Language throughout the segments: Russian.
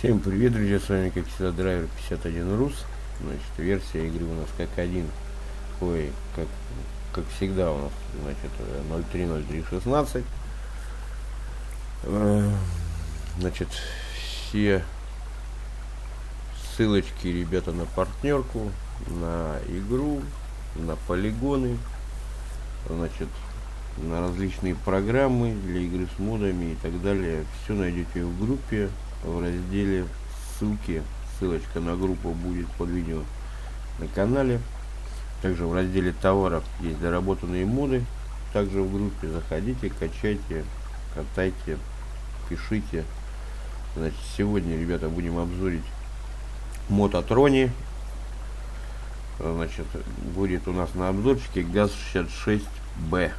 Всем привет, друзья, с вами как всегда драйвер 51RUS. Значит, версия игры у нас как всегда у нас, значит, 030316. Значит, все ссылочки, ребята, на партнерку, на игру, на полигоны, значит, на различные программы для игры с модами и так далее. Все найдете в группе, в разделе ссылки. Ссылочка на группу будет под видео на канале. Также в разделе товаров есть доработанные моды. Также в группе заходите, качайте, катайте, пишите. Значит, сегодня, ребята, будем обзорить мод от Рони. Значит, будет у нас на обзорчике ГАЗ-66Б.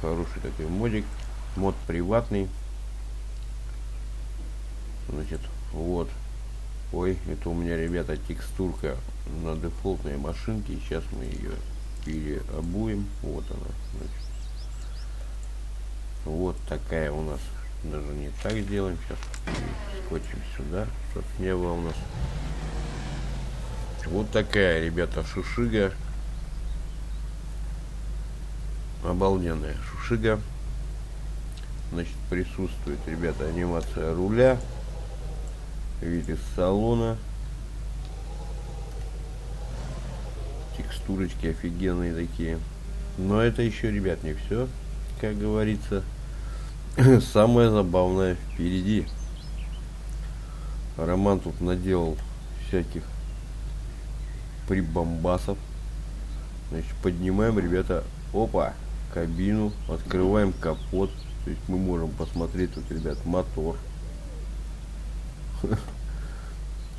Хороший такой модик. Мод приватный. Значит, вот. Ой, это у меня, ребята, текстурка на дефолтной машинке. Сейчас мы ее переобуем. Вот она, значит. Вот такая у нас. Даже не так сделаем. Сейчас скотчим сюда, чтобы не было у нас. Вот такая, ребята, шишига. Обалденная шишига. Значит, присутствует, ребята, анимация руля. Вид из салона. Текстурочки офигенные такие. Но это еще, ребят, не все. Как говорится, самое забавное впереди. Роман тут наделал всяких прибамбасов. Значит, поднимаем, ребята, опа, кабину, открываем капот. То есть мы можем посмотреть тут, ребят, мотор.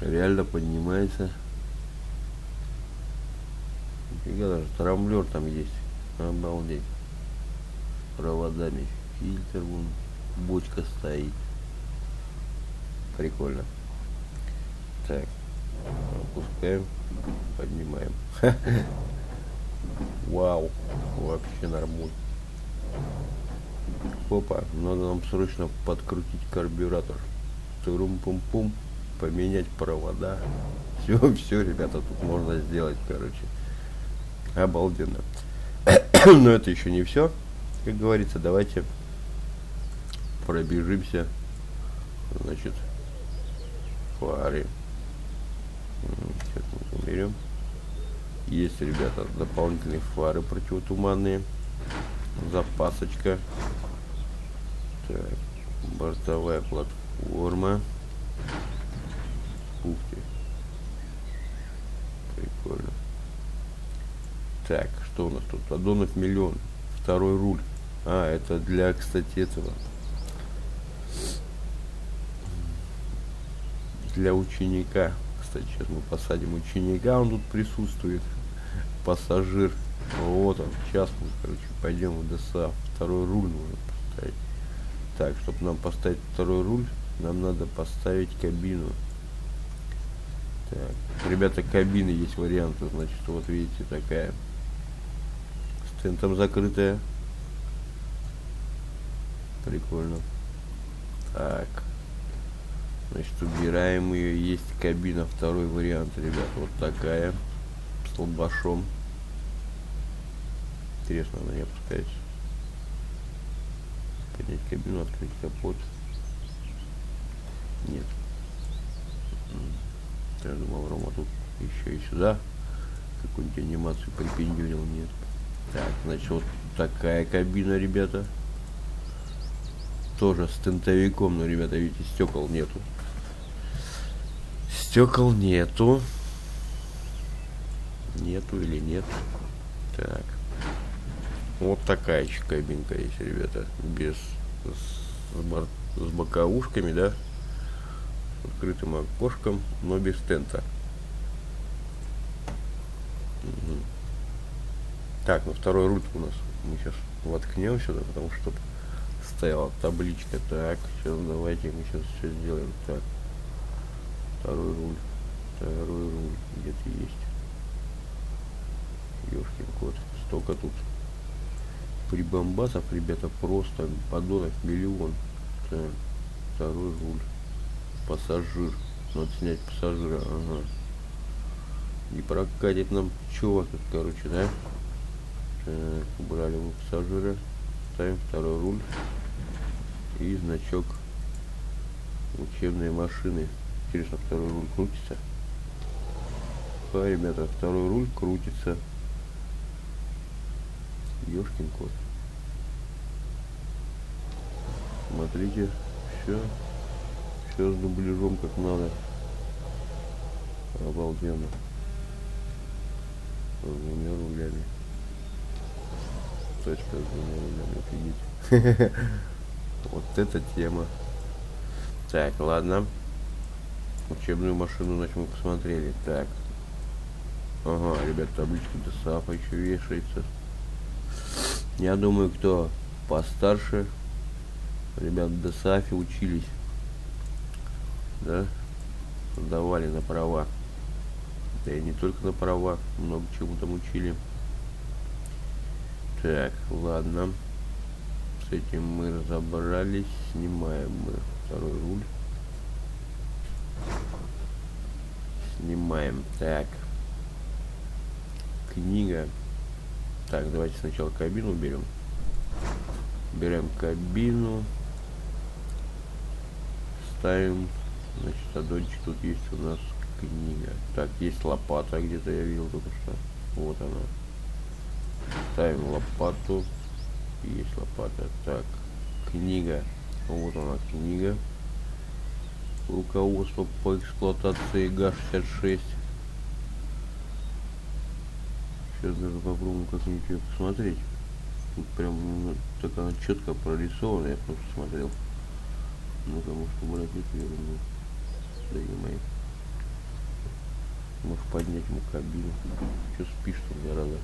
Реально поднимается. Нифига, даже трамблер там есть. Обалдеть. Проводами фильтр, вон бочка стоит. Прикольно. Так, опускаем, поднимаем. Вау, вообще нормуль. Опа, надо нам срочно подкрутить карбюратор. Турум-пум-пум, поменять провода. Все, ребята, тут можно сделать, короче. Обалденно. Но это еще не все. Как говорится, давайте пробежимся. Значит, фары. Сейчас мы уберем. Есть, ребята, дополнительные фары противотуманные. Запасочка. Так, бортовая платформа. Форма. Ух ты. Прикольно. Так, что у нас тут? Аддонов миллион. Второй руль. А, это для, кстати, этого. Для ученика. Кстати, сейчас мы посадим ученика. Он тут присутствует. Пассажир. Вот он. Сейчас мы, короче, пойдем в ДСА. Второй руль нужно поставить. Так, чтобы нам поставить второй руль, нам надо поставить кабину. Так, ребята, кабины есть варианты. Значит, вот видите, такая с тентом закрытая. Прикольно. Так. Значит, убираем ее. Есть кабина, второй вариант, ребят. Вот такая. С лобашом. Интересно, она не опускается. Поднять кабину, открыть капот. Нет. Я думал, Рома тут еще и сюда какую-нибудь анимацию припендюрил. Нет. Так, значит, вот такая кабина, ребята. Тоже с тентовиком, но, ребята, видите, стекол нету. Стекол нету. Нету или нет. Так. Вот такая еще кабинка есть, ребята. Без с боковушками, да. Открытым окошком, но без тента. Угу. Так, ну второй руль у нас. Мы сейчас воткнем сюда, потому что стояла табличка. Так, сейчас давайте мы сейчас все сделаем. Так. Второй руль. Второй руль. Где-то есть. Ёшкин кот. Столько тут прибамбасов, ребята, просто подонок миллион. Так. Второй руль. Пассажир. Надо снять пассажира. Ага. Не прокатит нам чувак, короче, да? Так, убрали его пассажира. Ставим второй руль. И значок учебные машины. Интересно, второй руль крутится? Да, ребята, второй руль крутится. Ёшкин кот. Смотрите, все. Все с дубляжом как надо. Обалденно. Двумя рулями. Точка с двумя рулями, офигеть. Вот эта тема. Так, ладно. Учебную машину, значит, мы посмотрели. Так. Ага, ребят, табличка ДСАПа еще вешается. Я думаю, кто постарше, ребят, в ДСАФе учились, да, сдавали на права, да и не только на права, много чему там учили. Так, ладно, с этим мы разобрались, снимаем мы второй руль, снимаем, так, книга. Так, давайте сначала кабину берем. Берем кабину. Ставим. Значит, аддончик тут есть у нас книга. Так, есть лопата где-то, я видел только что. Вот она. Ставим лопату. Есть лопата. Так, книга. Вот она, книга. Руководство по эксплуатации ГАЗ-66. Сейчас даже попробуем как-нибудь ее посмотреть. Тут прям, ну, так она четко прорисована, я просто смотрел. Ну-ка, может убрать эту ерунду. Да и мои. Может поднять ему кабину. Че спишь-то, зараза?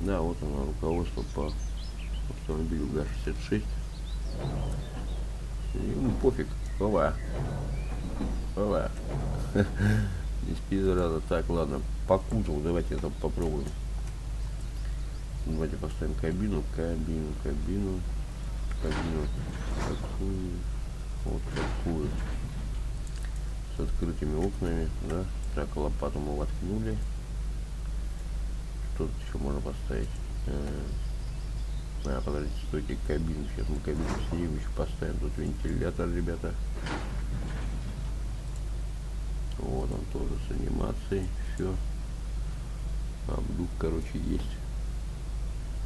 Да, вот она, руководство по автомобилю ГАЗ-66. Ему пофиг. Ова. Ова. Не спи, зараза. Так, ладно, покутал, давайте это попробуем. Давайте поставим кабину, кабину. Такую, вот такую. С открытыми окнами, да. Так, лопату мы воткнули. Что тут еще можно поставить? Подождите, стойте, кабину. Сейчас мы кабину снимем, еще поставим. Тут вентилятор, ребята. Вот он тоже с анимацией, все. Обдув, короче, есть.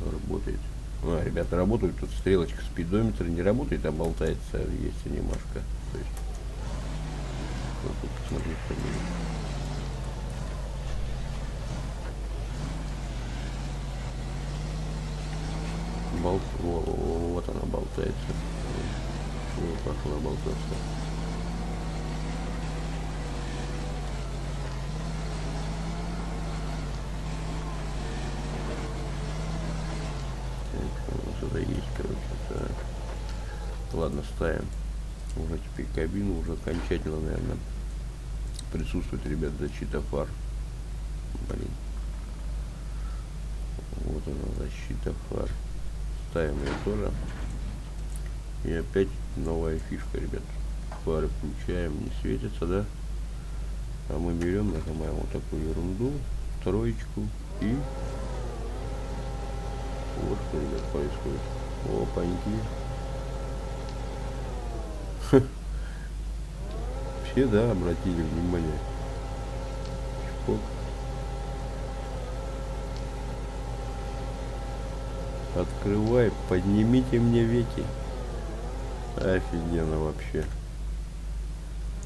Работает. А, ребята, работают. Тут стрелочка спидометра не работает, а болтается. Есть анимашка. То есть, вот тут посмотрите, что будет. Вот она болтается. Ой, пошла болтаться. Есть, короче, так. Ладно, ставим уже теперь кабину, уже окончательно, наверное, присутствует, ребят, защита фар. Блин, вот она, защита фар. Ставим ее тоже. И опять новая фишка, ребят. Фары включаем, не светится, да? А мы берем, нажимаем вот такую ерунду, троечку, и вот что, ребят, происходит. Опаньки. Все, да, обратили внимание. Чпок. Открывай, поднимите мне веки. Офигенно вообще.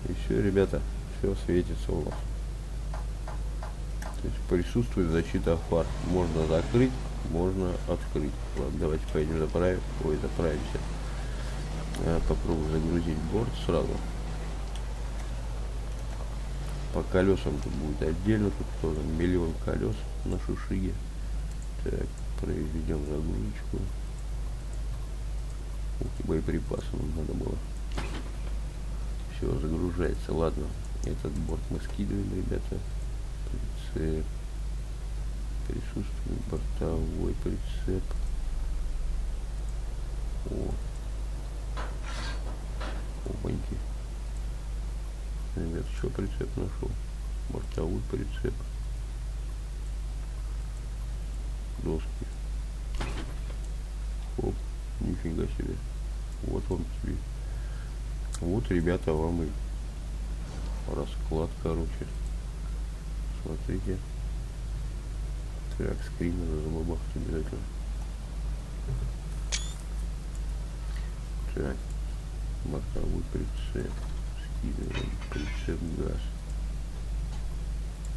И все, ребята, все светится у вас. То есть присутствует защита фар. Можно закрыть, можно открыть. Ладно, давайте пойдем заправим. Ой, заправимся. Попробую загрузить борт сразу. По колесам тут будет отдельно. Тут тоже миллион колес на шишиге. Так, проведем загрузочку. Ух ты, боеприпасы нам надо было. Все, загружается. Ладно, этот борт мы скидываем, ребята. Прицеп. Присутствует бортовой прицеп. О, обойти. Ребят, еще прицеп нашел. Бортовой прицеп. Доски. Оп, нифига себе. Вот он тебе. Вот, ребята, вам и расклад, короче. Смотрите. Так, скрин надо забабахать обязательно. Так, бортовой прицеп. Скидываем прицеп ГАЗ.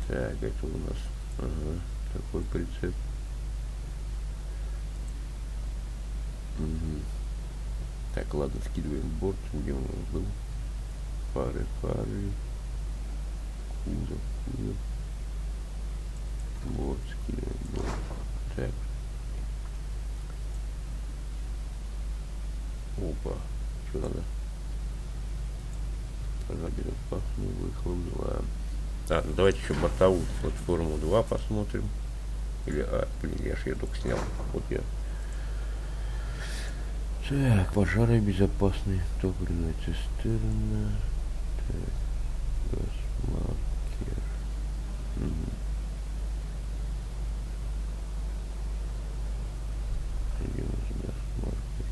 Так, это у нас, ага, такой прицеп. Угу. Так, ладно, скидываем борт, где у нас был. Пары. Кузов. Борт, скидываем борт. Так. Опа, что надо? Заберем пахнет, выхлоп 2. А, ну давайте еще бортовую платформу 2 посмотрим. Или, а, блин, я же ее только снял. Вот я. Так, пожары безопасные, топливная цистерна. Так, газ-маркер. Где у нас газ-маркер?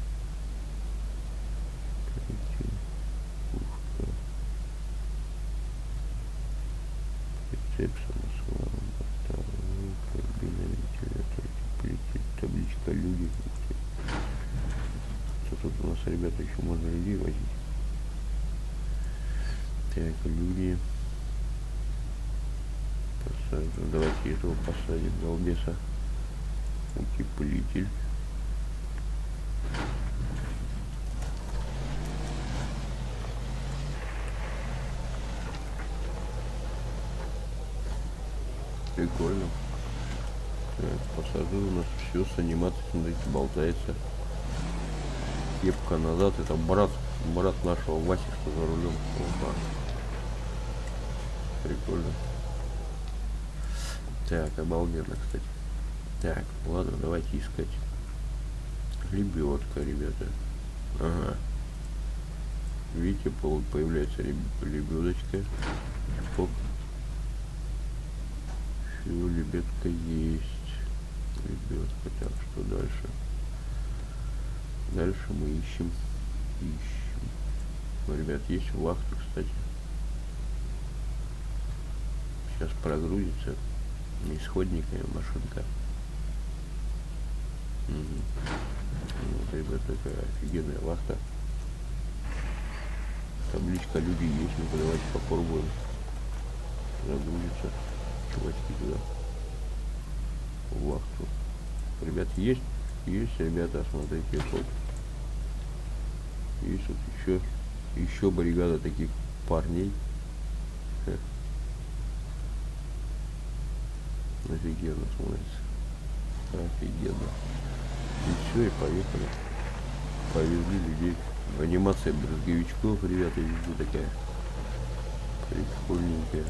Третий. Пушка. Прицеп самосвал. Бортовой. Кабина вентилятора. Теплитель. Табличка «Люди». Тут у нас, ребята, еще можно людей возить. Так, люди. Посадим. Давайте этого посадим, долбеса. Утеплитель. Прикольно. Так, посажу, у нас все с анимацией, смотрите, болтается. Кепка назад, это брат нашего Васи, что за рулем. Опа. Прикольно. Так, обалденно, кстати. Так, ладно, давайте искать. Лебедка, ребята. Ага. Видите, появляется лебедочка. Оп. Все, лебедка есть. Лебедка, так, что дальше? Дальше мы ищем. Ну, ребят, есть вахта, кстати. Сейчас прогрузится исходниками машинка. Вот, ребят, такая офигенная вахта. Табличка «Люди» есть, ну давайте попробуем. Загрузится. Чувачки туда. Вахту. Ребят, есть? Есть, ребята, смотрите, вот. Есть вот еще бригада таких парней. Офигенно смотрится. Офигенно. И все, и поехали. Повезли людей. Анимация брызговичков, ребята, везде такая. Прикольненькая.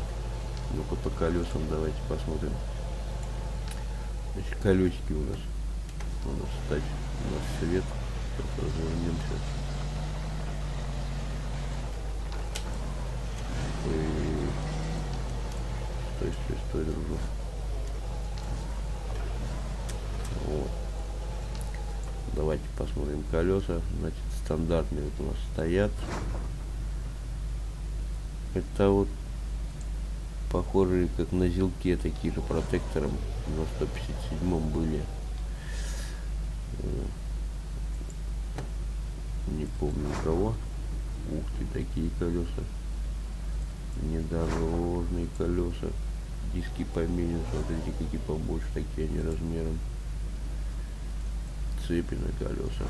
Ну-ка по колесам давайте посмотрим. Значит, колесики у нас. Надо встать на свет, развернемся. Стой, дружок. Вот. Давайте посмотрим колеса. Значит, стандартные вот у нас стоят. Это вот похожие как на зилке, такие же протектором на 157-м были. Не помню кого. Ух ты, такие колеса. Недорожные колеса. Диски поменьше, смотрите, какие побольше, такие они размером. Цепи на колеса.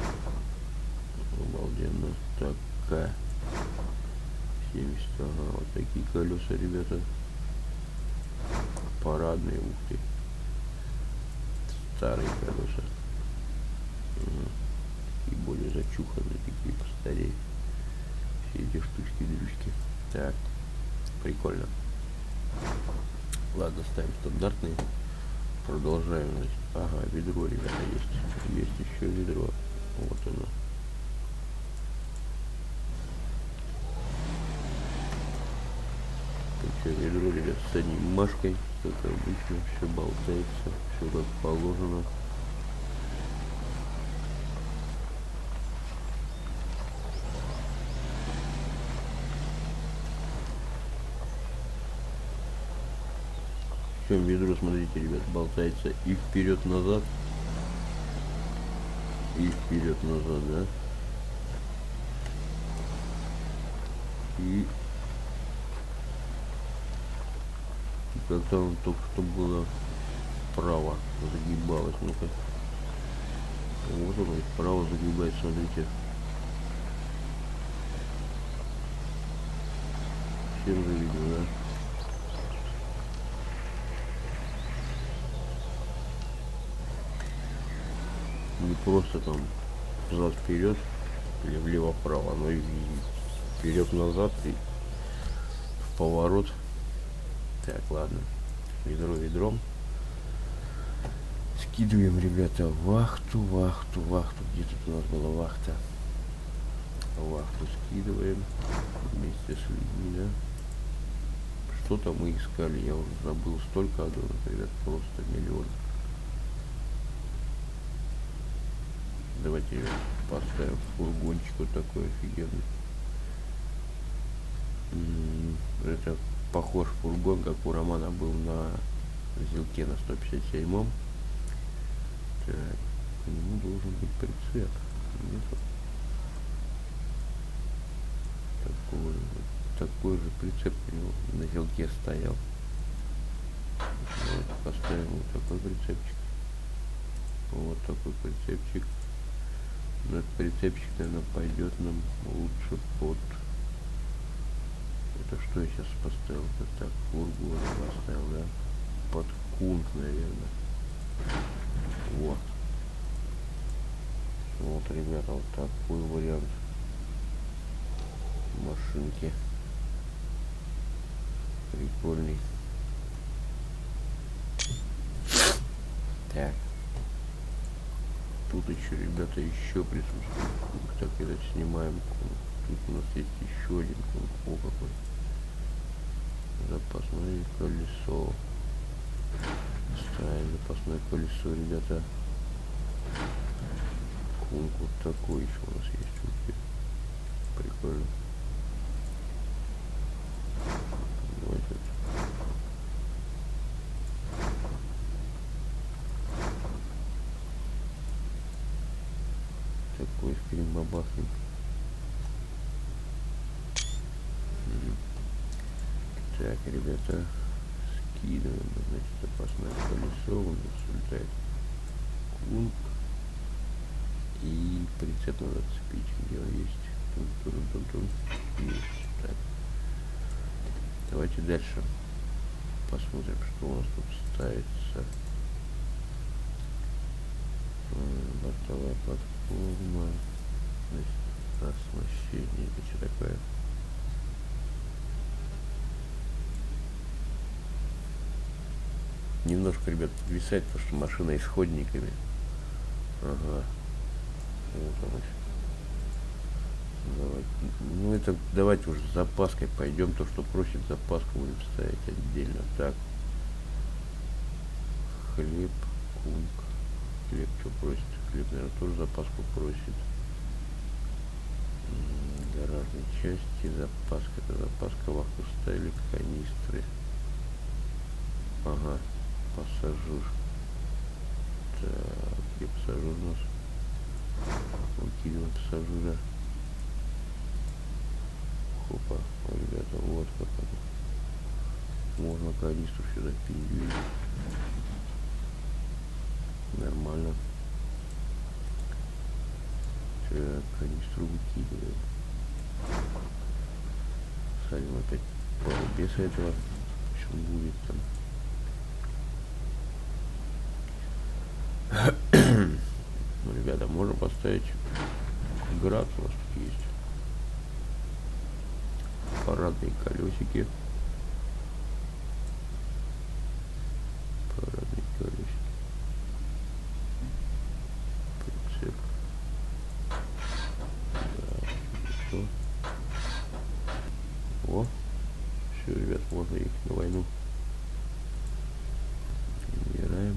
Обалденно. Такая. 70. Ага, вот такие колеса, ребята. Парадные, ух ты. Старые колеса. И более зачуханные, такие постарее. Все эти штучки-дрючки. Так, прикольно. Ладно, ставим стандартные. Продолжаем. Ага, ведро, ребята, есть. Есть еще ведро. Вот оно. еще ведро, ребят, с одним машкой, как обычно, все болтается, все как положено. Все ведро, смотрите, ребят, болтается и вперед-назад, да. И как-то он только что было вправо загибалось. Ну-ка. Вот он вправо загибается, смотрите. Всем же видно, да? Не просто там взад вперед или влево-вправо, но и вперед-назад и в поворот. Так, ладно, ведро ведром. Скидываем, ребята, вахту. Где тут у нас была вахта? Вахту скидываем вместе с людьми, да? Что-то мы искали, я уже забыл, столько аддонов, ребят, просто миллион. Давайте поставим фургончик вот такой офигенный. Это похож фургон, как у Романа был на Зилке на 157-м. Так, к нему должен быть прицеп. Нету. Такой же прицеп у него на Зилке стоял. Давайте поставим вот такой прицепчик. Вот такой прицепчик. Но этот прицепчик, наверное, пойдет нам лучше под... Это что я сейчас поставил? Вот так, фургон поставил, да? Под кунг, наверное. Вот. Вот, ребята, вот такой вариант машинки. Прикольный. Так. Тут еще, ребята, еще присутствует кунг. Так, когда снимаем кунг. Тут у нас есть еще один кунг. О, какой. Запасное колесо. Ставим запасное колесо, ребята. Кунг вот такой еще у нас есть. Прикольно. Вот это. Такой фильм бабахнет. Так, ребята, скидываем, значит, запасное колесо, у нас улетает кунг, и прицеп надо цепить, где он есть, есть. Так, давайте дальше посмотрим, что у нас тут ставится. Бортовая платформа, значит, оснащение, это что такое? Немножко, ребят, подвисает, потому что машина исходниками. Ага. Вот она. Давайте. Ну это давайте уже с запаской пойдем. То, что просит запаску, будем ставить отдельно. Так. Хлеб, кунг. Хлеб что просит? Хлеб, наверное, тоже запаску просит. Гаражные части. Запаска. Это запаска. Вахту ставили, канистры. Ага. Пассажир. Так, где пассажир у нас? Выкидываем пассажира. Хопа, о, ребята, вот как это. Можно канистру сюда пиндюрить. Нормально. Так, канистру выкидываем. Садим опять пару без этого. В общем, будет там. Ну, ребята, можно поставить град, у нас тут есть парадные колесики. Прицеп. Да, о, все, ребят, можно их на войну. Убираем.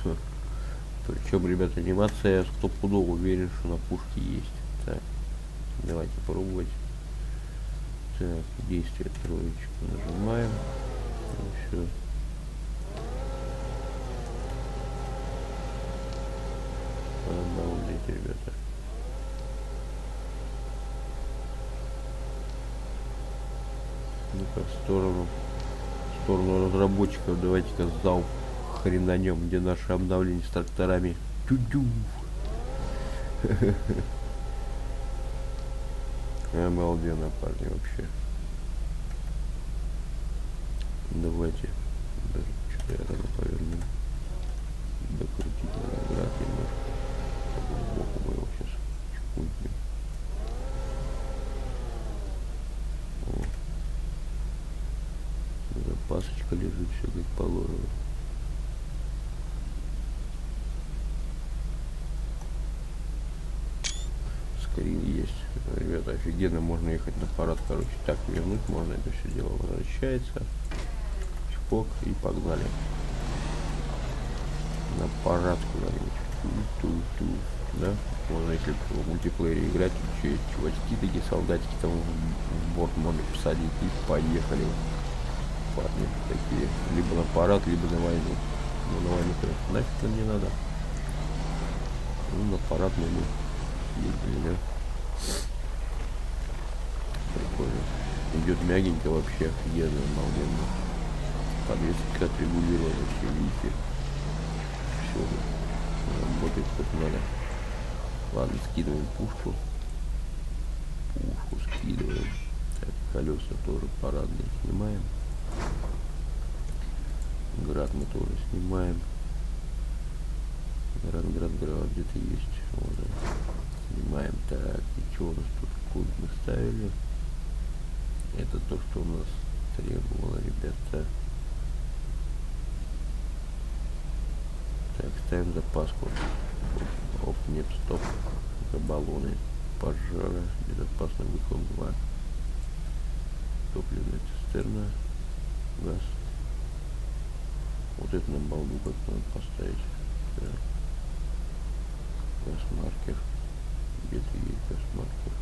Все. Причем, ребят, анимация стопудово, уверен, что на пушке есть. Так, давайте пробовать. Так, действие троечку нажимаем. Ну, все. Обалдеть, ребята. Ну-ка, в сторону разработчиков. Давайте-ка залп хренанем, где наше обновление с тракторами. Тю-тю. Обалденно, парни, вообще. Давайте. Даже что-то я рано поверну. Докрутить на град немножко. Сбоку мы его сейчас чпунькнем. Запасочка лежит, все как положено. Скрин есть. Ребята, офигенно, можно ехать на парад, короче. Так, вернуть можно, это все дело возвращается. Чпок, и погнали. На парад куда-нибудь. Да? Можно, если в мультиплеере играть, чувачки такие, солдатики там в борт можно посадить и поехали. Парни такие, либо на парад, либо на войну. Но на войну, конечно, нафиг нам не надо. Ну, на парад мы ездили, да? Прикольно. Идет мягенько вообще, офигенно, обалденно. Подвеска отрегулирована, все, видите. Все, работает как надо. Ладно, скидываем пушку. Пушку скидываем. Так, колеса тоже парадные снимаем. Град мы тоже снимаем. Град, где-то есть. Вот он. Снимаем. Так, и что у нас тут? Код мы ставили. Это то, что у нас требовало, ребята. Так, ставим запаску. Оп, нет, стоп. Это баллоны пожара. Безопасный выход 2. Топливная цистерна. Газ. Вот это нам балду как надо поставить. Да. Газ-маркер. Где-то есть газ-маркер.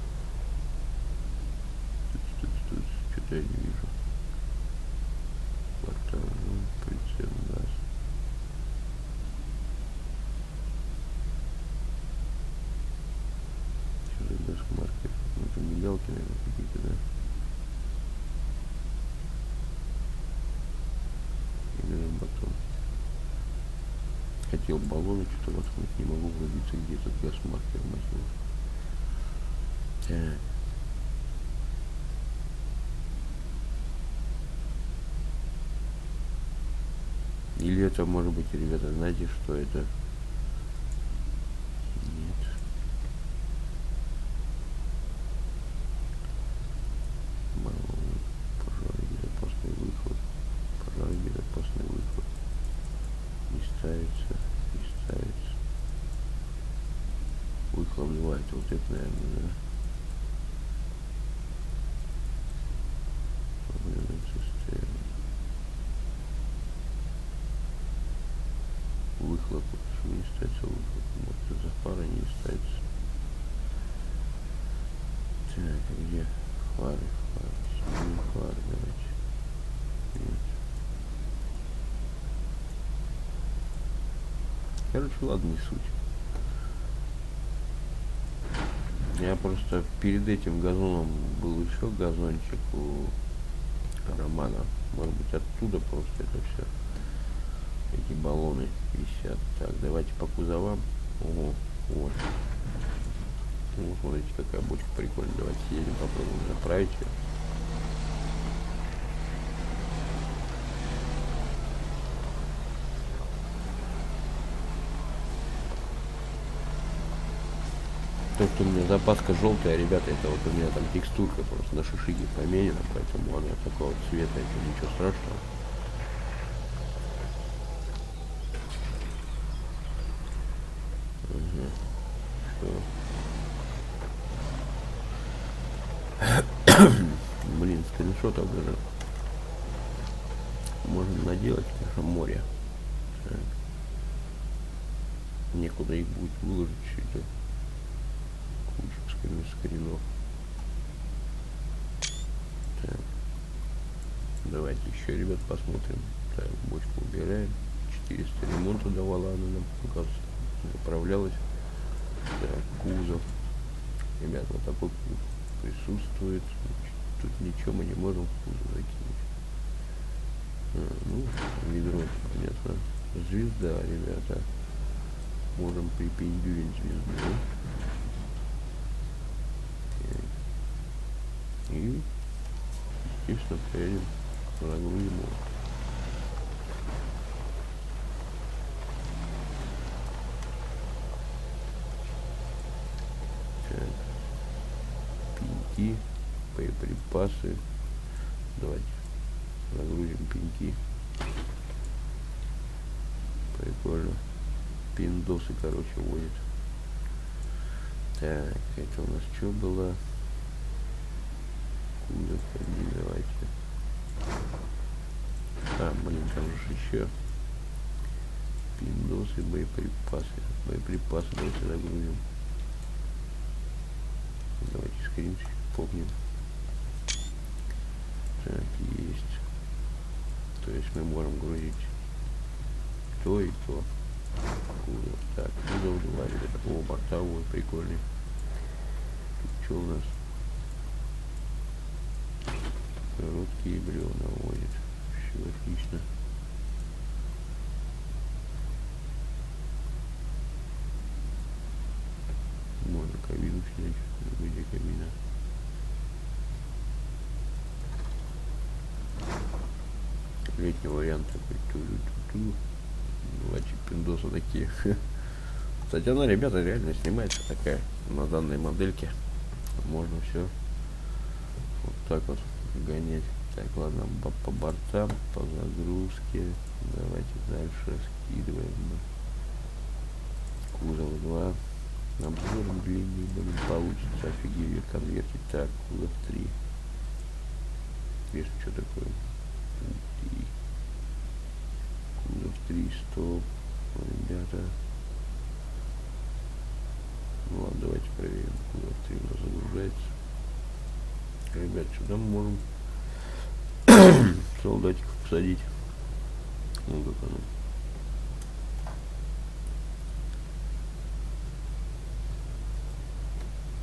Тут. Что-то я не вижу. Портовый прицел газ. Газ-маркер. Ну, это мигалки, наверное, какие-то, да? Потом хотел баллоны что-то воткнуть, не могу врубиться, где этот газ-маркер возьму. Так. Или это может быть, ребята, знаете, что это? Нет. Баллоны, пожарный выход. Безопасный выход не ставится. Выхлоп 2, это вот это, наверное, да? Проблемная цистерна. Выхлоп, почему не ставится выхлоп? Вот из-за пары не ставится. Так, а где фары, давайте. Нет. Короче, ладно, не суть. Я просто перед этим газоном был еще газончик у Романа. Может быть, оттуда просто это все. Эти баллоны висят. Так, давайте по кузовам. Ого, вот. Вот, смотрите, какая бочка прикольная. Давайте едем, попробуем направить ее. То, что у меня запаска желтая, ребята, это вот у меня там текстурка просто на шишиге поменена, поэтому она такого цвета, это ничего страшного. Угу. Блин, скриншотов даже можно наделать, потому что море. Некуда их будет выложить сюда. Куча скринов. Так. Давайте еще, ребят, посмотрим. Так, бочку убираем. 400 ремонта давала она нам, оказывается, заправлялась. Так, кузов. Ребят, вот такой присутствует. Тут ничего мы не можем в кузов закинуть. Ну, ведро, понятно. Звезда, ребята. Можем припиндюрить звезду. И, естественно, приедем к врагу ему. Пеньки, боеприпасы. Давайте загрузим пеньки. Прикольно. Пиндосы, короче, водит. Так, это у нас что было? Куда ходили, давайте. А, блин, там же еще пиндосы, боеприпасы. Боеприпасы давайте загрузим. Давайте скринчик помним. Так, есть. То есть мы можем грузить то и то. Кузов. Так, кузов 2, ребята. О, бортовой, прикольный. Тут что у нас? Короткие бревна водит. Все отлично. Можно кабину снять. Где кабина? Летний вариант такой. Ту-ту-ту-ту. Давайте пиндосы такие. Кстати, она, ребята, реально снимается такая. На данной модельке можно все вот так вот гонять. Так, ладно, по бортам, по загрузке. Давайте дальше скидываем. Кузов 2. Обзор длинный, блин, получится. Офигели конверты. Так, кузов 3. Вес, что такое? Кузов 3, стоп, ребята. Ну ладно, давайте проверим. Кузов 3 у нас загружается. Ребят, сюда мы можем солдатиков посадить. Ну как оно.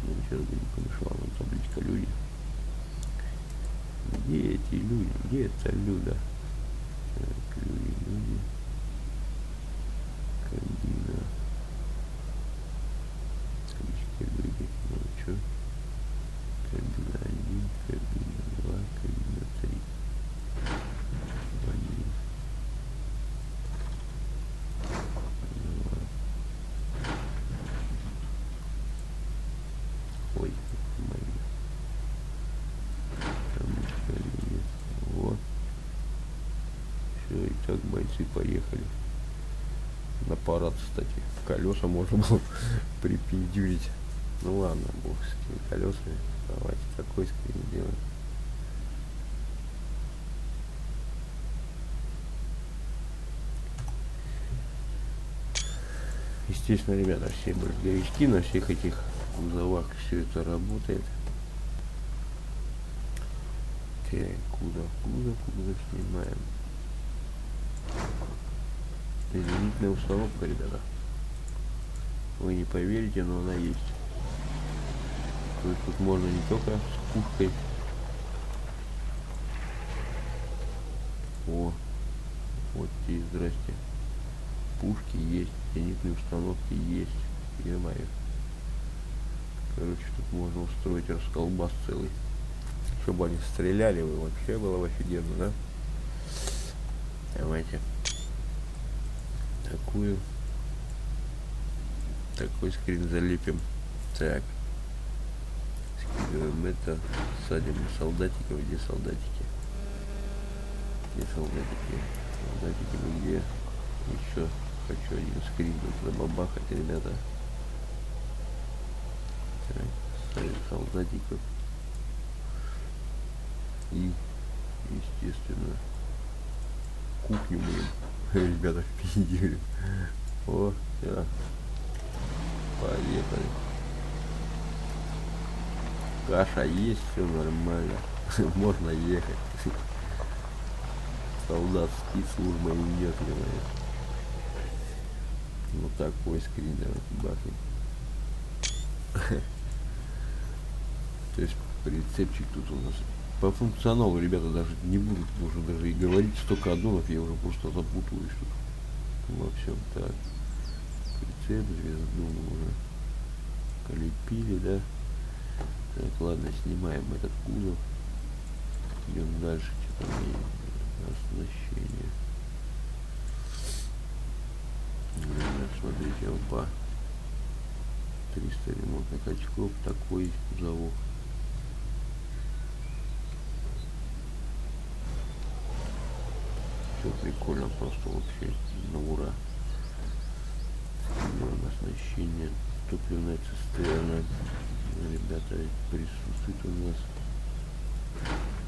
Ну сейчас бы не помешало, вон табличка люди. Где эти люди? Где это Люда? Так, люди. Кабина. Табличка люди. Ну что? Кабина 1, кабина 2, кабина 3. Бойцы поехали на парад, кстати, колеса можно было припиндюрить. Ну ладно, бог с этими колесами. Давайте такой скрин делаем. Естественно, ребята, все большевички на всех этих кузовах, все это работает. Так, кузов снимаем. Изменительная установка, ребята. Вы не поверите, но она есть. То есть тут можно не только с пушкой. О, вот и здрасте. Пушки есть, зенитные установки есть. Е-мое. Короче, тут можно устроить расколбас целый. Чтобы они стреляли, вы вообще было офигенно, да? Давайте такой скрин залепим. Так, скидываем это, садим солдатиков. Где солдатики? Где солдатики? Солдатики, ну где? Еще хочу один скрин забабахать, ребята. проехал за диком. И, естественно, кухню мы, ребята, впиздили. О, все. Поехали. Каша есть, все нормально. Можно ехать. Солдатские службы нет, блядь. Вот такой скрин, бахнем. То есть прицепчик тут у нас. По функционалу, ребята, даже не будут уже даже и говорить столько аддонов, я уже просто запутываюсь тут. Во всем так. Прицеп, звезду уже полепили, да. Так, ладно, снимаем этот кузов. Идем дальше, что там оснащение. Смотрите, опа. 300 ремонтных очков, такой кузовок. Все прикольно, просто вообще на ура. Оснащение, топливная цистерна, ребята, присутствует у нас.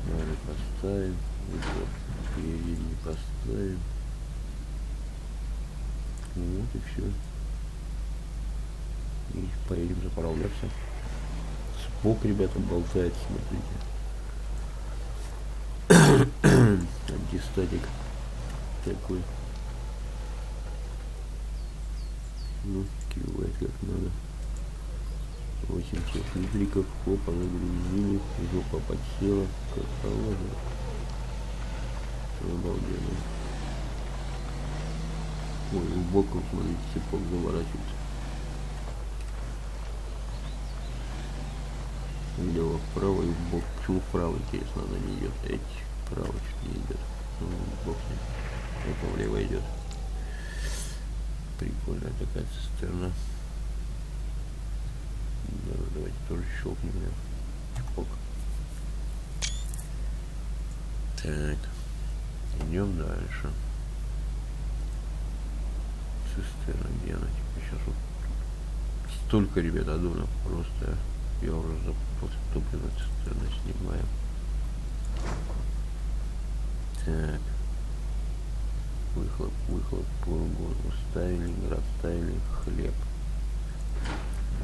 Давай поставим, вот, передний поставим. Вот и все. И поедем заправляться. Спок, ребята, болтает, смотрите. Антистатик такой. Ну, кивает как надо. 800 литриков, хопа, нагрузили, жопа подсела, как положено. Обалденно. Ой, в боком, смотрите, сипок заворачивается. Влево, вправо и в бок. Почему вправо, интересно, она не идет? Эти вправо чуть не идет. Ну, в бок нет. Это влево идет. Прикольная такая цистерна. Давайте тоже щелкнем. Чпок. Так. Идем дальше. Цистерна, где она? Типа сейчас вот столько, ребят, аддонов просто. Я уже после топлива цистерна снимаю. Так. Выхлоп, выхлоп, пургон ставили, расставили, хлеб.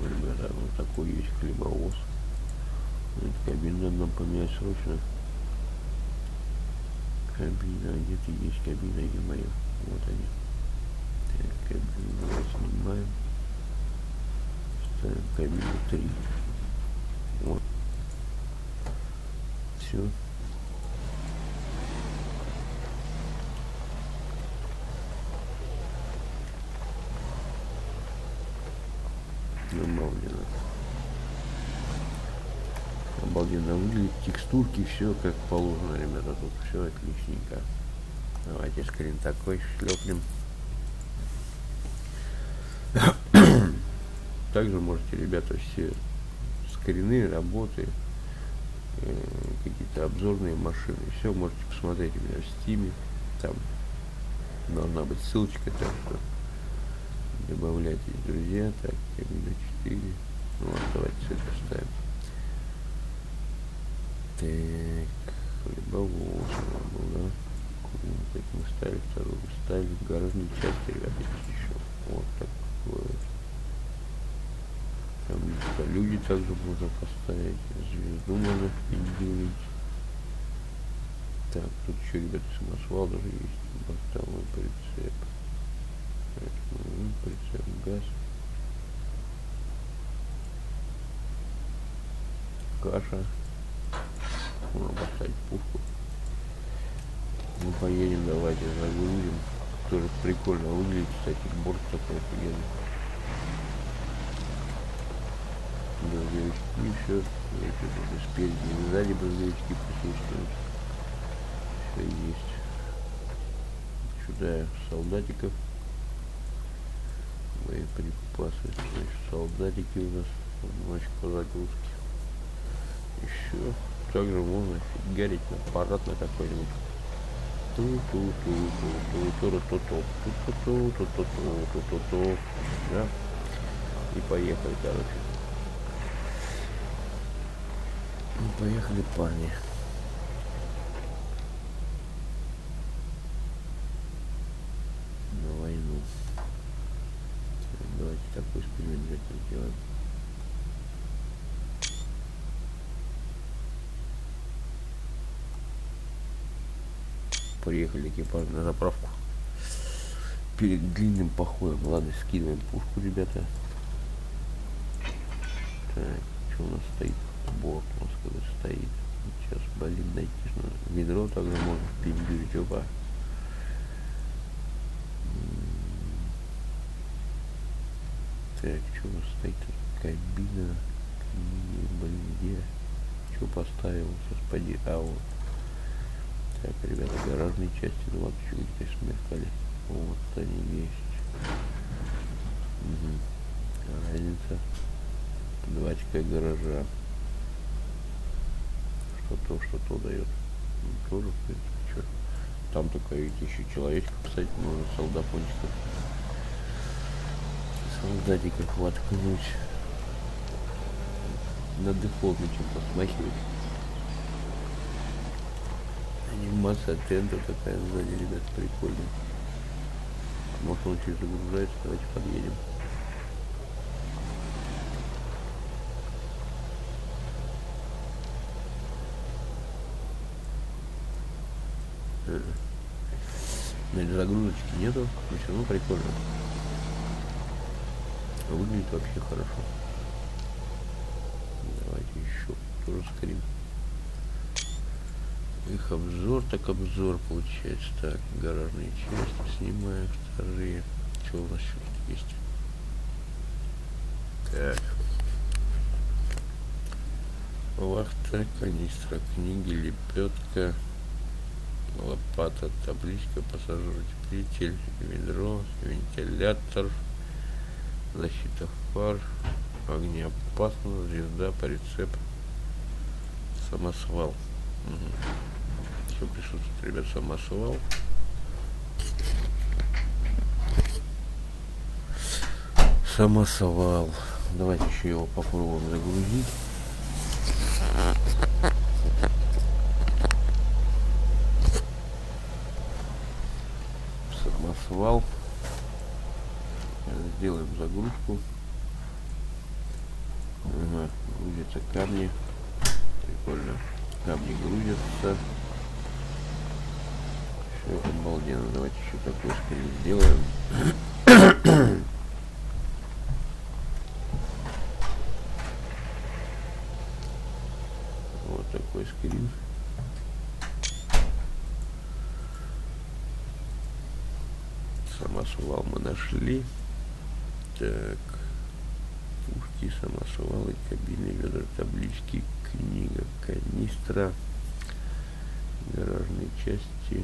Ребята, вот такой есть хлебовоз. Эта кабина нам поменять срочно. Кабина, где ты есть кабина, где моя? Вот они. Так, кабину снимаем. Ставим кабину 3. Вот. Все. Добавлено. Обалденно выглядит, текстурки, все как положено, ребята, тут все отличненько. Давайте скрин такой шлепнем. Также можете, ребята, все скрины, работы, какие-то обзорные машины, все можете посмотреть у меня в Steam, там должна быть ссылочка, так что добавляйтесь, друзья. Так, кабина 4. Ну вот, давайте все это ставим. Так, хлебовоз был, да? Так, мы ставили вторую, ставили в гаражную часть, ребята, еще. Вот такое. Там люди также можно поставить. Звезду можно пиндюлить. Так, тут еще, ребята, самосвал даже есть. Бортовой прицеп. Прицеп газ. Каша. Можно поставить пушку. Мы поедем, давайте загрузим. Тоже прикольно выглядит, кстати, борт такой офигенный. Бразовички все. Спереди и сзади бразовички присутствуют. Все есть. Сюда солдатиков. Боеприпасы, значит, солдатики у нас, мачка загрузки. Еще также можно фигарить аппарат на какой-нибудь. Да? И поехали, короче. Ну, поехали, парни. На войну. Давайте такой эксперимент сделаем. Приехали, экипаж, на заправку. Перед длинным походом. Ладно, скидываем пушку, ребята. Так, что у нас стоит? Борт у нас когда стоит. Сейчас, блин, найти что ведро тогда можно пиндюрить, опа. Так, что у нас стоит? Кабина. Блин, где? Что поставил? Сейчас поди. А вот. Так, ребята, гаражные части, ну вот еще где-то смеркали. Вот они есть. Угу. Разница. 2 очка гаража. Что то дает. Ну, тоже, в принципе, что. Там только ведь еще человечка, кстати, можно солдафончиков. Солдатиков воткнуть. На дефолтный чем-то смахивать. Анимация тендер такая сзади, ребят, прикольная. Может, он через загружается, давайте подъедем. Загрузочки нету, но все равно прикольно. Выглядит вообще хорошо. Давайте еще тоже скрин. Их обзор, так обзор получается. Так, гаражные части снимаем, вторые. Что у нас еще есть? Так. Вахта, канистра, книги, лепетка, лопата, табличка, пассажиротеплитель, ведро, вентилятор, защита фар, огнеопасно, звезда по рецепту, самосвал. Угу. Все присутствует, ребят, самосвал. Самосвал. Давайте еще его попробуем загрузить. Самосвал. Сделаем загрузку. Угу. Грузятся камни. Прикольно. Камни грузятся. Все обалденно. Давайте еще такой скрин сделаем. Вот такой скрин. Самосвал мы нашли. Так. Пушки, самосвалы, кабины, ведра, таблички, книга, канистра, гаражные части.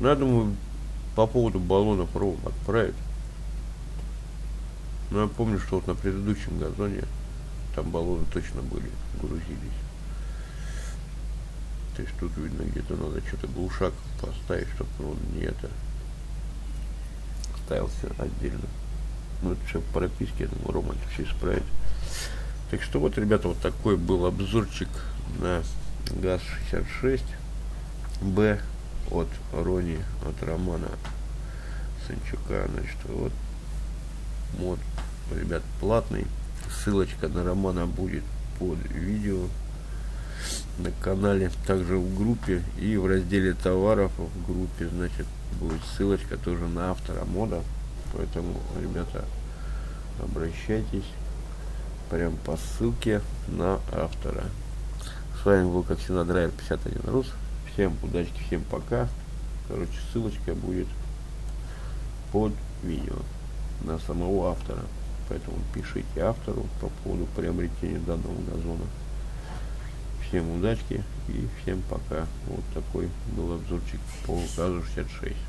Надо, думаю, по поводу баллонов ровно отправить. Но я помню, что вот на предыдущем газоне там баллоны точно были, грузились. То есть тут, видно, где-то надо что-то глушак поставить, чтобы он не это ставился отдельно. Ну, это все по прописке, я думаю, Рома это все исправит. Так что вот, ребята, вот такой был обзорчик на ГАЗ-66Б от Рони, от Романа Санчука. Значит, вот, вот, ребят, платный. Ссылочка на Романа будет под видео на канале, также в группе и в разделе товаров в группе, значит, будет ссылочка тоже на автора мода. Поэтому, ребята, обращайтесь прям по ссылке на автора. С вами был, как всегда, Драйвер 51RUS. Всем удачки, всем пока. Короче, ссылочка будет под видео на самого автора. Поэтому пишите автору по поводу приобретения данного газона. Всем удачки и всем пока. Вот такой был обзорчик по ГАЗу-66.